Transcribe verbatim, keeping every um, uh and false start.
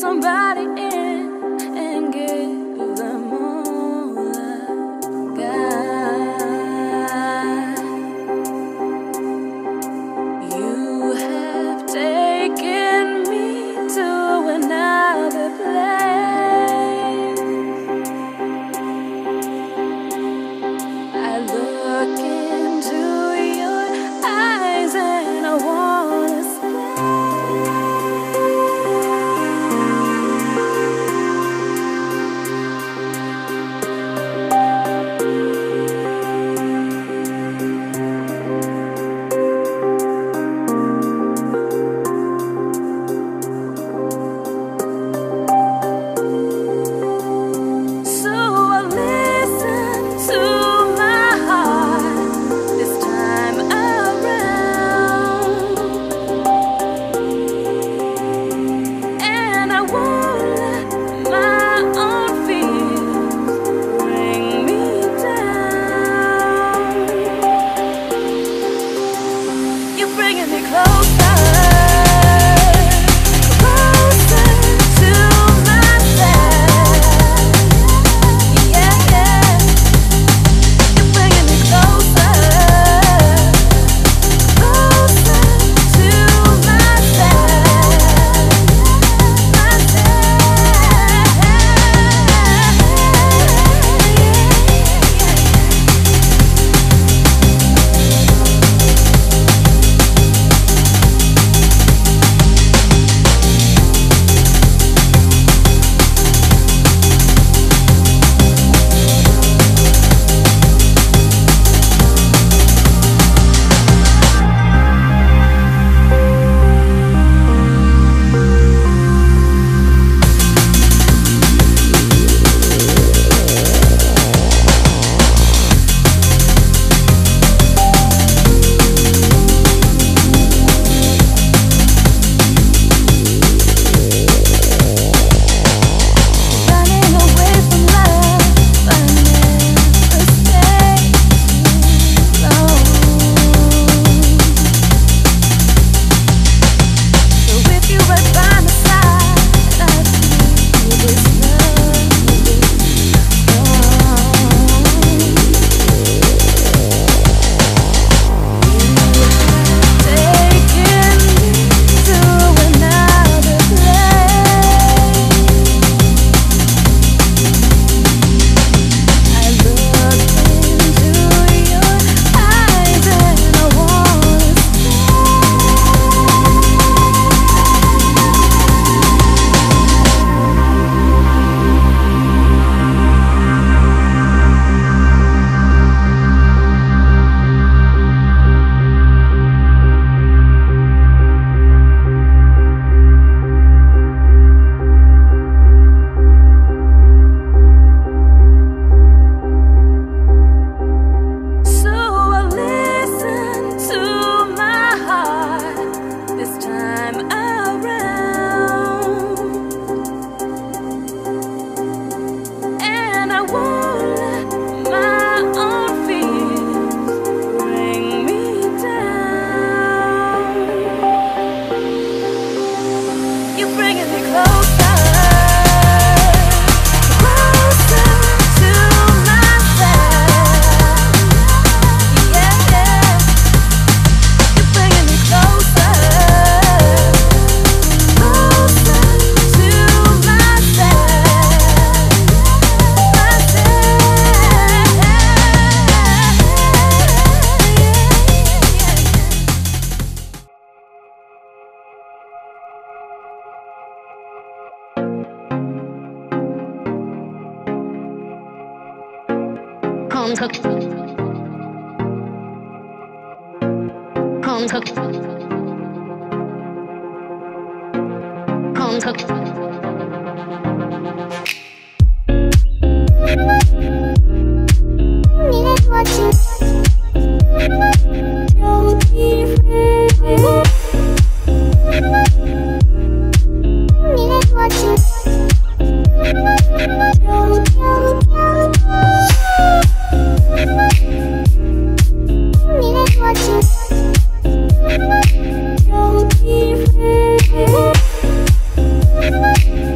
somebody in and give them all I've got. You have taken me to another place. I look into your eyes and I want. Homes hooked. Homes hooked. Homes hooked. Don't be afraid.